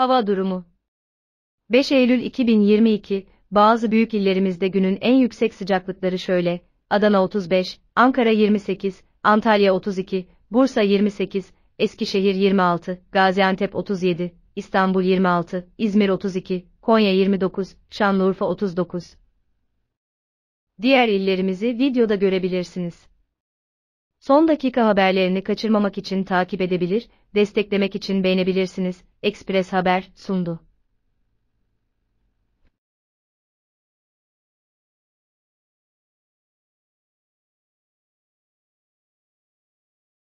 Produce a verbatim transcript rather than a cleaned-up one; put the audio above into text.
Hava durumu. beş Eylül iki bin yirmi iki, bazı büyük illerimizde günün en yüksek sıcaklıkları şöyle: Adana otuz beş, Ankara yirmi sekiz, Antalya otuz iki, Bursa yirmi sekiz, Eskişehir yirmi altı, Gaziantep otuz yedi, İstanbul yirmi altı, İzmir otuz iki, Konya yirmi dokuz, Şanlıurfa otuz dokuz. Diğer illerimizi videoda görebilirsiniz. Son dakika haberlerini kaçırmamak için takip edebilir, desteklemek için beğenebilirsiniz. Ekspress Haber sundu.